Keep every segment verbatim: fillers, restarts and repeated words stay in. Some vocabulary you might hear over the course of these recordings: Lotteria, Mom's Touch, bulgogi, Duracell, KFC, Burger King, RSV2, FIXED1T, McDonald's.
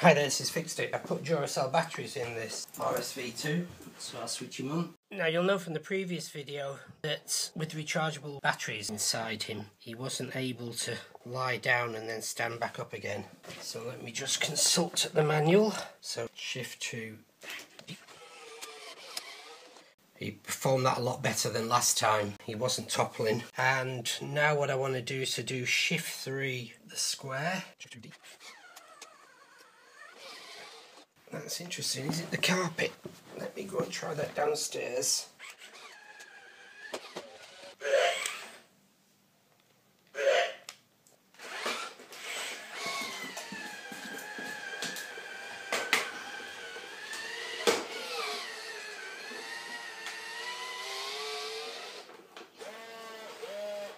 Hi there, this is Fixed It. I put Duracell batteries in this R S V two, so I'll switch him on. Now you'll know from the previous video that with rechargeable batteries inside him, he wasn't able to lie down and then stand back up again. So let me just consult the manual. So shift to... He performed that a lot better than last time. He wasn't toppling. And now what I want to do is to do shift three, the square. That's interesting. Is it the carpet? Let me go and try that downstairs.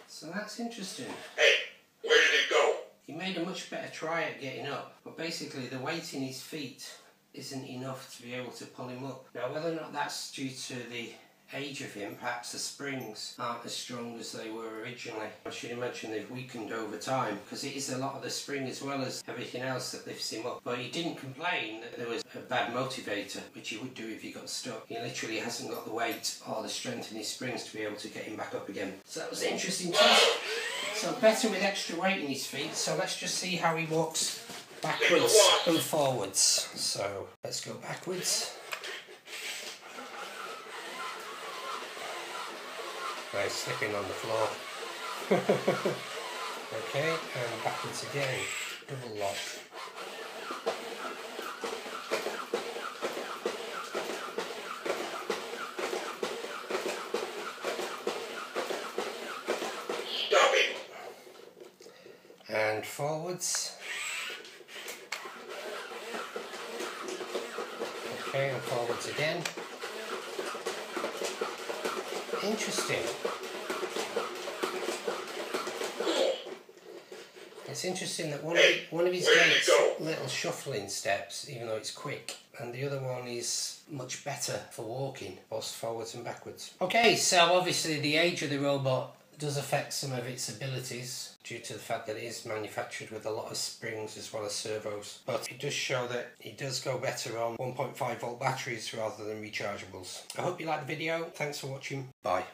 So that's interesting. Hey, where did it go? He made a much better try at getting up, but basically the weight in his feet isn't enough to be able to pull him up. Now whether or not that's due to the age of him, perhaps the springs aren't as strong as they were originally. I should imagine they've weakened over time, because it is a lot of the spring as well as everything else that lifts him up. But he didn't complain that there was a bad motivator, which he would do if he got stuck. He literally hasn't got the weight or the strength in his springs to be able to get him back up again. So that was an interesting test. So better with extra weight in his feet, so let's just see how he walks backwards and forwards. So let's go backwards. Nice, slipping on the floor. Okay, and backwards again. Double lock. Stop it. And forwards. And forwards again. Interesting. It's interesting that one of, the, one of his gates, little shuffling steps, even though it's quick, and the other one is much better for walking, both forwards and backwards. Okay, so obviously the age of the robot does affect some of its abilities due to the fact that it is manufactured with a lot of springs as well as servos, but it does show that it does go better on one point five volt batteries rather than rechargeables. I hope you liked the video. Thanks for watching. Bye.